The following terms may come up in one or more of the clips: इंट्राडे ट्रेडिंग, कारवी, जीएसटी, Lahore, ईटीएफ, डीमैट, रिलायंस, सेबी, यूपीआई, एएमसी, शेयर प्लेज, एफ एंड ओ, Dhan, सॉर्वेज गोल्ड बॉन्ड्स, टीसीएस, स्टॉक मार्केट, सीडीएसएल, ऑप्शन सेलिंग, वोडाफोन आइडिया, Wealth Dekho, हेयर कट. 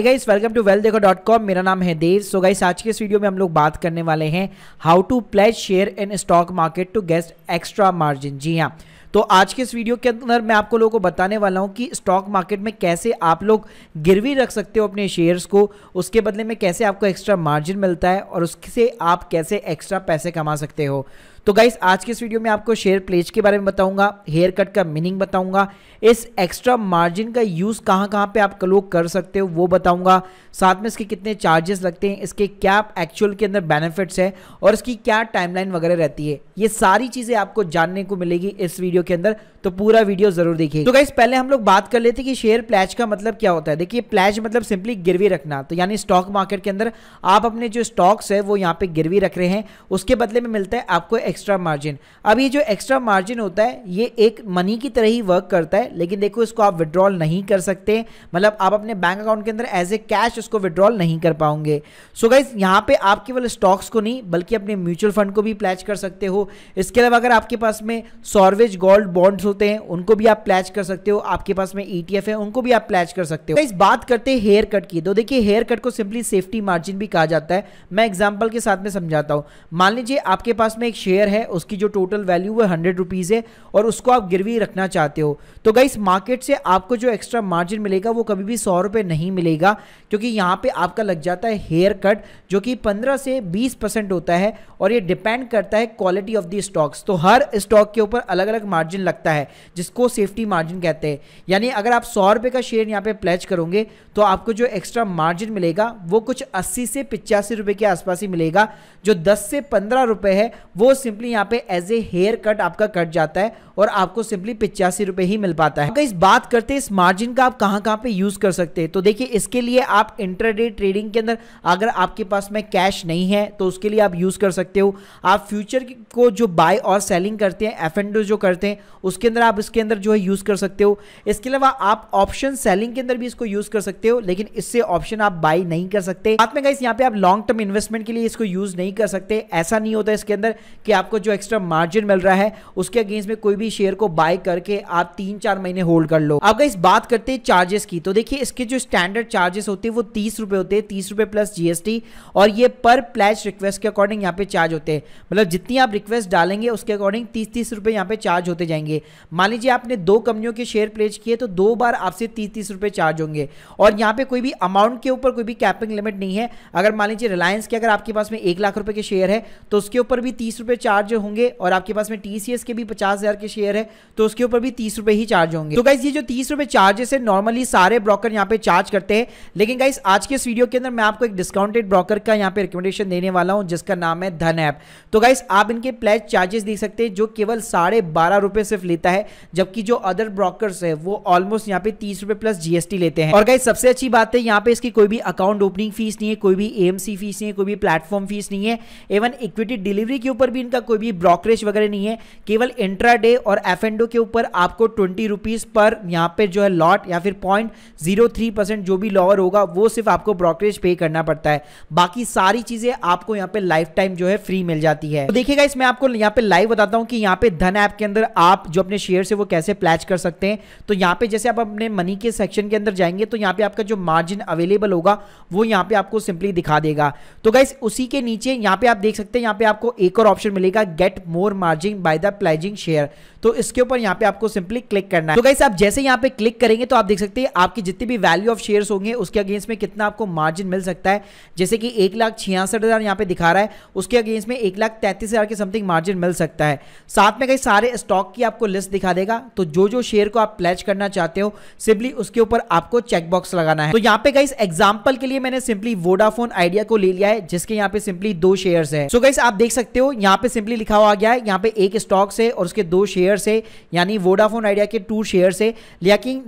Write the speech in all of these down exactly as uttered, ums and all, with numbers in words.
Hey guys welcome to well देखो dot com. मेरा नाम है देव। सो गाइस आज के इस वीडियो में हम लोग बात करने वाले हैं how to pledge share in स्टॉक मार्केट to get extra margin. जी हाँ, तो आज के इस वीडियो के अंदर मैं आपको लोगों को बताने वाला हूं कि स्टॉक मार्केट में कैसे आप लोग गिरवी रख सकते हो अपने शेयर्स को, उसके बदले में कैसे आपको एक्स्ट्रा मार्जिन मिलता है और उससे आप कैसे एक्स्ट्रा पैसे कमा सकते हो। तो गाइस आज के इस वीडियो में आपको शेयर प्लेज के बारे में बताऊंगा, हेयर कट का मीनिंग बताऊंगा, इस एक्स्ट्रा मार्जिन का यूज़ कहाँ कहाँ पे आप लोग कर सकते हो वो बताऊंगा, साथ में इसके कितने चार्जेस लगते हैं, इसके क्या एक्चुअल के अंदर बेनिफिट्स है और इसकी क्या टाइमलाइन वगैरह रहती है। ये सारी चीज़ें आपको जानने को मिलेगी इस वीडियो के अंदर, तो पूरा वीडियो जरूर देखिए। तो गाइस पहले हम लोग बात कर लेते हैं कि शेयर प्लेज का मतलब क्या होता है। देखिए प्लेज मतलब सिंपली गिरवी रखना, तो यानी स्टॉक मार्केट के अंदर आप अपने जो स्टॉक्स है वो यहाँ पे गिरवी रख रहे हैं, उसके बदले में मिलता है आपको एक्स्ट्रा मार्जिन। अब ये जो एक्स्ट्रा मार्जिन होता है ये एक मनी की तरह ही वर्क करता है, लेकिन देखो इसको आप विड्रॉल नहीं कर सकते, मतलब आप अपने बैंक अकाउंट के अंदर एज ए कैश उसको विड्रॉल नहीं कर पाओगे। सो गाइस यहाँ पे आप केवल स्टॉक्स को नहीं बल्कि अपने म्यूचुअल फंड को भी प्लेज कर सकते हो। इसके अलावा अगर आपके पास में सॉर्वेज गोल्ड बॉन्ड्स होते हैं उनको भी आप प्लेज कर सकते हो, आपके पास में ईटीएफ है उनको भी आप प्लेज कर सकते हो। गाइस बात करते हैं हेयर कट की। तो देखिए हेयर कट को सिंपली सेफ्टी मार्जिन भी कहा जाता है। मैं एग्जांपल के साथ में समझाता हूं। मान लीजिए आपके पास में एक शेयर है, उसकी जो टोटल वैल्यू वो हंड्रेड रुपीज है और उसको आप गिरवी रखना चाहते हो, तो गाइस मार्केट से आपको जो एक्स्ट्रा मार्जिन मिलेगा वो कभी भी सौ रुपए नहीं मिलेगा, क्योंकि यहाँ पे आपका लग जाता है हेयर कट जो कि पंद्रह से बीस परसेंट होता है और ये डिपेंड करता है क्वालिटी ऑफ दी स्टॉक्स। तो हर स्टॉक के ऊपर अलग अलग मार्जिन लगता है जिसको सेफ्टी मार्जिन कहते हैं। यानी अगर आप सौ रुपए का शेयर यहाँ पे प्लेज करोगे तो आपको जो एक्स्ट्रा मार्जिन मिलेगा वो कुछ अस्सी से पिचासी रुपए के आसपास ही मिलेगा। जो दस से पंद्रह रुपए है वो सिंपली यहाँ पे एज ए हेयर कट आपका कट जाता है और आपको सिंपली पिचासी रुपए ही मिल पाता है। गाइस बात करते हैं इस मार्जिन का आप कहाँ कहाँ पे यूज कर सकते हैं। तो देखिए इसके लिए आप इंट्राडे ट्रेडिंग के अंदर अगर आपके पास में कैश नहीं है तो उसके लिए आप यूज कर सकते हो। आप फ्यूचर को जो बाय और सेलिंग करते हैं, एफ एंड ओ जो करते हैं, उसके अंदर आप इसके अंदर जो है यूज कर सकते हो। इसके अलावा आप ऑप्शन सेलिंग के अंदर भी इसको यूज कर सकते हो, लेकिन इससे ऑप्शन आप बाई नहीं कर सकते। साथ में गाइस यहाँ पे आप लॉन्ग टर्म इन्वेस्टमेंट के लिए इसको यूज नहीं कर सकते। ऐसा नहीं होता इसके अंदर कि आपको जो एक्स्ट्रा मार्जिन मिल रहा है उसके अगेंस्ट में कोई भी शेयर को बाय करके आप तीन चार महीने होल्ड कर लो। अब गाइस बात करते हैं चार्जेस की। तो देखिए इसके जो स्टैंडर्ड चार्जेस होते हैं वो तीस रुपए होते हैं, तीस रुपए प्लस जीएसटी, और ये पर प्लेज रिक्वेस्ट के अकॉर्डिंग यहाँ पे चार्ज होते हैं। मतलब जितनी आप रिक्वेस्ट डालेंगे उसके अकॉर्डिंग तीस तीस रुपए यहाँ पे चार्ज होते जाएंगे। मान लीजिए आपने दो कंपनियों के शेयर प्लेज किए तो दो बार आपसे तीस तीस रुपए चार्ज होंगे, और यहाँ पे कोई भी अमाउंट के ऊपर कोई भी कैपिंग लिमिट नहीं है। अगर मान लीजिए रिलायंस के अगर आपके पास में एक लाख रुपए के शेयर है तो उसके ऊपर भी तीस रुपए चार्ज होंगे, और आपके पास में टीसीएस के भी पचास हजार के शेयर है तो उसके ऊपर भी तीस रुपए ही चार्ज होंगे। तो गाइस ये जो तीस रुपए चार्जेस है नॉर्मली सारे ब्रोकर यहाँ पे चार्ज करते हैं, लेकिन गाइस आज के इस वीडियो के अंदर मैं आपको एक डिस्काउंटेड ब्रोकर का यहाँ पे रिकमेंडेशन देने वाला हूँ जिसका नाम है धन ऐप। तो गाइस आप इनके प्लेज चार्जेस देख सकते हैं जो केवल साढ़े बारह रुपए सिर्फ लेता है, जबकि जो अदर ब्रोकर्स है वो ऑलमोस्ट यहाँ पे तीस रुपए प्लस जीएसटी लेते हैं। और गाइस सबसे अच्छी बात है यहाँ पे इसकी कोई भी अकाउंट ओपनिंग फीस नहीं है, कोई भी एएमसी फीस नहीं है, कोई भी प्लेटफॉर्म फीस नहीं है, इवन इक्विटी डिलीवरी के ऊपर भी इनका कोई भी ब्रोकरेज वगैरह नहीं है। केवल इंट्राडे और एफ एंड ओ के ऊपर आपको ट्वेंटी रुपीज पर यहाँ पे जो है लॉट या फिर पॉइंट जीरो थ्री परसेंट जो भी लॉवर होगा वो सिर्फ आपको ब्रोकरेज पे करना पड़ता है, बाकी सारी चीजें आपको यहाँ पे लाइफ टाइम जो है फ्री मिल जाती है। तो देखिएगा इसमें आपको यहाँ पे लाइव बताता हूँ कि यहाँ पे धन ऐप के अंदर आप जो अपने शेयर से वो कैसे प्लेज कर सकते हैं। तो यहाँ पे जैसे आप अपने मनी के सेक्शन के अंदर जाएंगे तो यहाँ पे आपका जो मार्जिन अवेलेबल होगा वो यहाँ पे आपको सिंपली दिखा देगा। तो गाइस उसी के नीचे यहाँ पे आप देख सकते हैं यहाँ पे आपको एक और ऑप्शन मिलेगा, get more margin by the pledging share. तो इसके ऊपर यहाँ पे आपको सिंपली क्लिक करना है। तो गाइस आप जैसे यहाँ पे क्लिक करेंगे तो आप देख सकते हैं आपकी जितनी भी वैल्यू ऑफ शेयर्स होंगे उसके अगेंस्ट में कितना आपको मार्जिन मिल सकता है। जैसे कि एक लाख छियासठ हजार यहाँ पे दिखा रहा है, उसके अगेंस्ट में एक लाख तैंतीस हजार के समथिंग मार्जिन मिल सकता है। साथ में कई सारे स्टॉक की आपको लिस्ट दिखा देगा, तो जो जो शेयर को आप प्लेज करना चाहते हो सिंपली उसके ऊपर आपको चेकबॉक्स लगाना है। तो यहाँ पे गाइस एग्जांपल के लिए मैंने सिंपली वोडाफोन आइडिया को ले लिया है जिसके यहाँ पे सिंपली दो शेयर्स हैं। सो गाइस आप देख सकते हो यहाँ पे सिंपली लिखा हुआ आ गया है, यहाँ पे एक स्टॉक्स है और उसके दो शेयर्स है, यानी वोडाफोन आइडिया के टू शेयर्स है।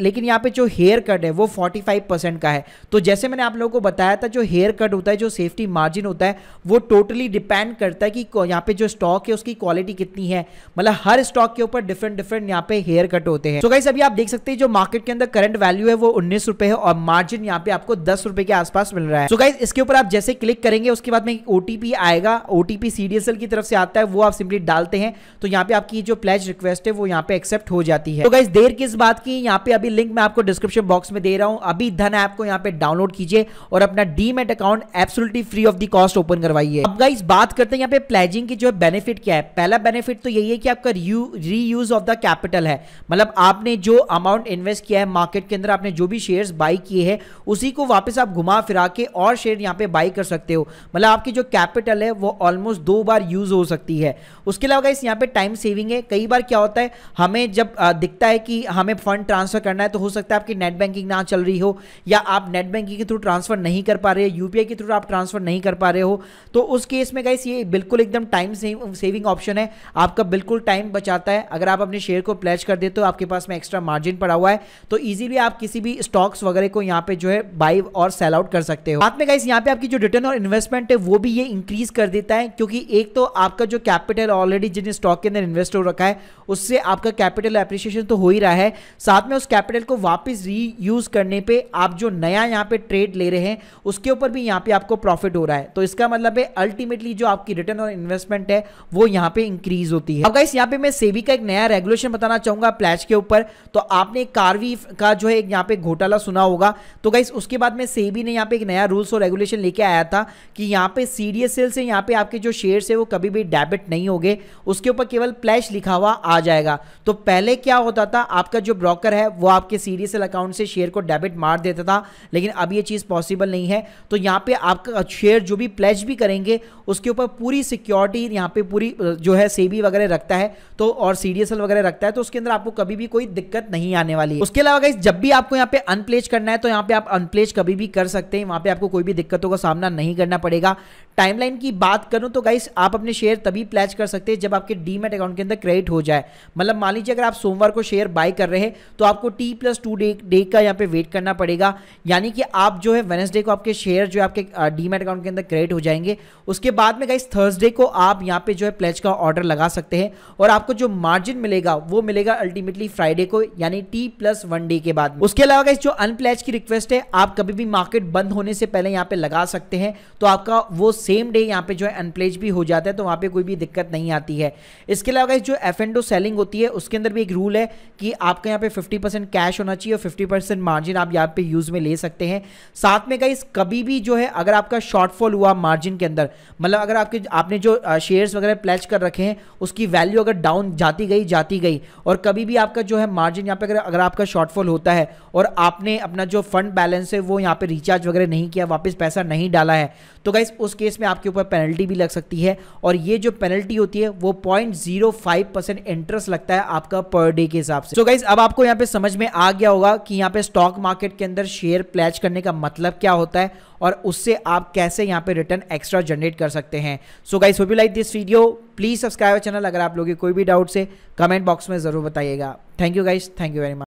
लेकिन यहाँ पे जो हेयर कट है वो फोर्टी फाइव परसेंट का है। तो जैसे मैंने आप लोगों को बताया था जो हेयर कट होता है, जो सेफ्टी मार्जिन होता है, वो टोटली डिपेंड करता है कि यहाँ पे जो स्टॉक है उसकी क्वालिटी कितनी है। मतलब हर स्टॉक के ऊपर डिफरेंट डिफरेंट यहाँ पे हेयर कट होते हैं। तो गाइस अभी आप देख सकते हैं जो मार्केट के अंदर करंट वैल्यू है वो उन्नीस रुपए है और मार्जिन यहाँ पे आपको दस रुपए के आसपास मिल रहा है। तो गाइस इसके ऊपर आप जैसे क्लिक करेंगे उसके बाद में ओटीपी आएगा, ओटीपी सीडीएसएल की तरफ से आता है, वो आप सिंपली डालते हैं। तो यहाँ पे आपकी जो प्लेज रिक्वेस्ट रिक्वेस्ट है वो यहाँ पे एक्सेप्ट हो जाती है। तो गाइस देर किस बात की, यहाँ पे अभी लिंक मैं आपको डिस्क्रिप्शन बॉक्स में दे रहा हूँ। अभी धन ऐप को यहाँ पे डाउनलोड कीजिए और अपना डीमैट account absolutely free of the cost open करवाइए। अब गाइस बात करते हैं यहाँ पे प्लेजिंग की जो बेनिफिट क्या है। पहला बेनिफिट तो यही है कि आपका री यूज ऑफ द कैपिटल है, मतलब आपने जो अमाउंट इन्वेस्ट किया है मार्केट के अंदर, आपने जो भी शेयर्स बाई किए हैं उसी को वापस आप घुमा फिरा के और शेयर यहाँ पे बाई कर सकते हो, मतलब आपकी जो कैपिटल है वो ऑलमोस्ट दो बार यूज हो सकती है। उसके अलावा गाइस यहाँ पे टाइम सेविंग है। कई बार क्या होता है हमें जब दिखता है कि हमें फंड ट्रांसफर करना है तो हो सकता है आपकी नेट बैंकिंग ना चल रही हो या आप नेट बैंकिंग के थ्रू ट्रांसफर नहीं कर पा रहे हो, यूपीआई के थ्रू आप ट्रांसफर नहीं कर पा रहे हो, तो उस केस में गाइस ये बिल्कुल एकदम टाइम सेविंग ऑप्शन है, आपका बिल्कुल टाइम बचाता है। अगर आप अपने शेयर को प्लेज कर देते हो आपके पास में एक्स्ट्रा मार्जिन पड़ा हुआ है तो इजीली आप किसी भी स्टॉक्स वगैरह को यहाँ पे जो है बाय और सेल आउट कर सकते हो। साथ में गाइस यहाँ पे आपकी जो रिटर्न और इन्वेस्टमेंट है वो भी ये इंक्रीज कर देता है, क्योंकि एक तो आपका जो कैपिटल ऑलरेडी जिन स्टॉक के अंदर इन्वेस्ट हो रखा है उससे आपका कैपिटल एप्रिसिएशन तो हो ही रहा है, साथ में उस कैपिटल को वापस रीयूज करने पे आप जो नया यहाँ पे ट्रेड ले रहे हैं उसके ऊपर भी यहाँ पे आपको प्रॉफिट हो रहा है। तो इसका मतलब है अल्टीमेटली जो आपकी रिटर्न और इन्वेस्टमेंट है वो यहाँ पे इंक्रीज होती है। अब गाइस यहाँ पे मैं सेबी का एक नया रेगुलेशन बताना चाहूंगा प्लेज के ऊपर। तो आपने कारवी का जो है यहाँ पे घोटाला सुना होगा, तो गाइस उसके बाद में सेबी ने यहाँ पे एक नया रूल्स और रेगुलेशन लेके आया था कि यहाँ पे सीडीएसएल से यहाँ पे आपके जो शेयर्स है वो कभी भी डेबिट नहीं होंगे, उसके ऊपर केवल प्लेज लिखा हुआ आ जाएगा। तो पहले क्या होता था आपका जो ब्रोकर है वो आपके सीडीएसएल अकाउंट से शेयर को डेबिट मार देता था, लेकिन अब ये चीज पॉसिबल नहीं है। तो यहाँ पे आपका शेयर जो भी प्लेज भी करेंगे उसके ऊपर पूरी सिक्योरिटी यहाँ पे पूरी जो है सेबी वगैरह रखता है तो और सीडीएसएल वगैरह रखता है, तो उसके अंदर आपको कभी भी कोई दिक्कत नहीं आने वाली है। उसके अलावा गाइस जब भी आपको यहाँ पे अनप्लेज करना है तो यहाँ पे आप अनप्लेज कभी भी कर सकते हैं, वहां पे आपको कोई भी दिक्कतों का सामना नहीं करना पड़ेगा। टाइमलाइन की बात करूं तो गाइस आप अपने शेयर तभी प्लेज कर सकते हैं जब आपके डीमैट अकाउंट के अंदर क्रेडिट हो जाए, मतलब मान लीजिए अगर आप सोमवार को शेयर बाय कर रहे हैं तो आपको T plus two day day का यहाँ पे वेट करना पड़ेगा, यानी कि आप जो है वेडनेसडे को आपके शेयर जो आपके डीमैट अकाउंट के अंदर क्रेडिट हो जाएंगे। उसके बाद में गाइस थर्सडे को आप यहाँ पे जो है प्लेज का ऑर्डर लगा सकते हैं और आपको जो मार्जिन मिलेगा वो मिलेगा अल्टीमेटली फ्राइडे को, यानी टी प्लस वन डे के बाद। उसके अलावा गाइस जो अनप्लेज की रिक्वेस्ट है आप कभी भी मार्केट बंद होने से पहले यहाँ पे लगा सकते हैं, तो आपका वो सेम डे यहाँ पे जो है अनप्लेज भी हो जाता है, तो वहाँ पे कोई भी दिक्कत नहीं आती है। इसके अलावा गाइस जो एफ एंड ओ सेलिंग होती है उसके अंदर भी एक रूल है कि आपका यहाँ पे फिफ्टी परसेंट कैश होना चाहिए और फिफ्टी परसेंट मार्जिन आप यहाँ पे यूज में ले सकते हैं। साथ में गाइस कभी भी जो है अगर आपका शॉर्टफॉल हुआ मार्जिन के अंदर, मतलब अगर आपके आपने जो शेयर्स वगैरह प्लेज कर रखे हैं उसकी वैल्यू अगर डाउन जाती गई जाती गई और कभी भी आपका जो है मार्जिन यहाँ पे अगर, अगर आपका शॉर्टफॉल होता है और आपने अपना जो फंड बैलेंस है वो यहाँ पे रिचार्ज वगैरह नहीं किया, वापस पैसा नहीं डाला है, तो गाइस उस केस में आपके ऊपर पेनल्टी भी लग सकती है और ये जो पेनल्टी होती है वो point zero five percent interest लगता है आपका पर डे के हिसाब से। तो गाइस अब आपको यहाँ पे समझ में आ गया होगा कि यहाँ पे स्टॉक मार्केट के अंदर शेयर प्लेज करने का मतलब क्या होता है और उससे आप कैसे यहाँ पे रिटर्न एक्स्ट्रा जनरेट कर सकते हैं। So guys hope you like this video, please subscribe our channel. अगर आप लोगों के कोई भी डाउट से कमेंट बॉक्स में जरूर बताइएगा। Thank you guys, thank you very much.